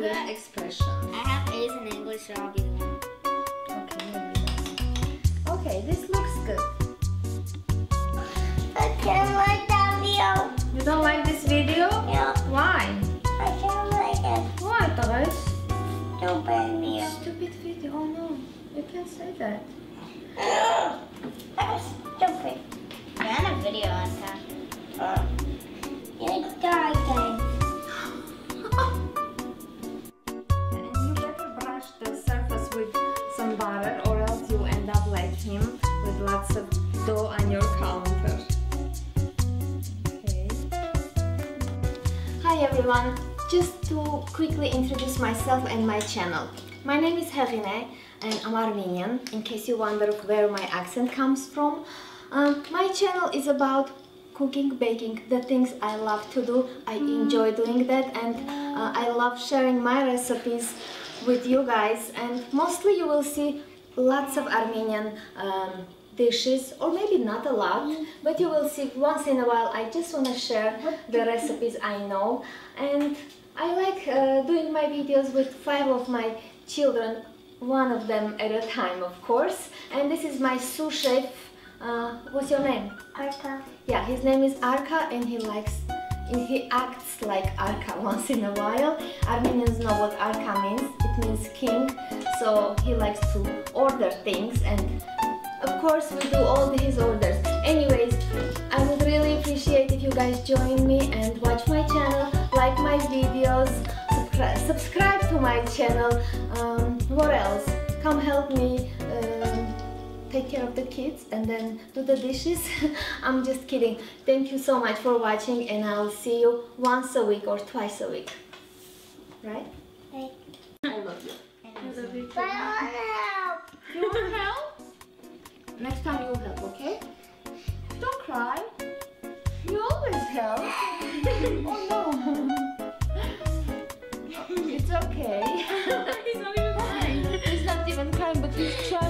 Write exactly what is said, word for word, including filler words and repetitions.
Anger expressions. I have A's in English, so I'll give you one. Okay, maybe that's... Okay, this looks good. I can't like that video. You don't like this video? Yeah. Why? I can't like it. Why, Taras? Don't blame me. Stupid video. Oh no, you can't say that. That's stupid. I had a video on that. Uh, you're dying. Lots of dough on your counter. Okay. Hi everyone, just to quickly introduce myself and my channel. My name is Hegine and I'm Armenian, in case you wonder where my accent comes from. Um, my channel is about cooking, baking, the things I love to do. I enjoy doing that and uh, I love sharing my recipes with you guys, and mostly you will see lots of Armenian um, dishes, or maybe not a lot, but you will see once in a while I just want to share the recipes I know. And I like uh, doing my videos with five of my children, one of them at a time, of course. And this is my sous chef. Uh, what's your name? Arqa. Yeah, his name is Arqa, and he likes and he acts like Arqa once in a while. Armenians know what Arqa means. It means king, so he likes to order things, and of course we do all his orders. Anyways, I would really appreciate if you guys join me and watch my channel, like my videos, subscri subscribe to my channel. Um, what else? Come help me um, take care of the kids and then do the dishes. I'm just kidding. Thank you so much for watching, and I'll see you once a week or twice a week. Right? Right. I love you. I love you too. But I want help. You want help? Next time you'll help, okay? Don't cry. You always help. Oh no. It's okay. He's not even crying. He's not even crying, but he's trying.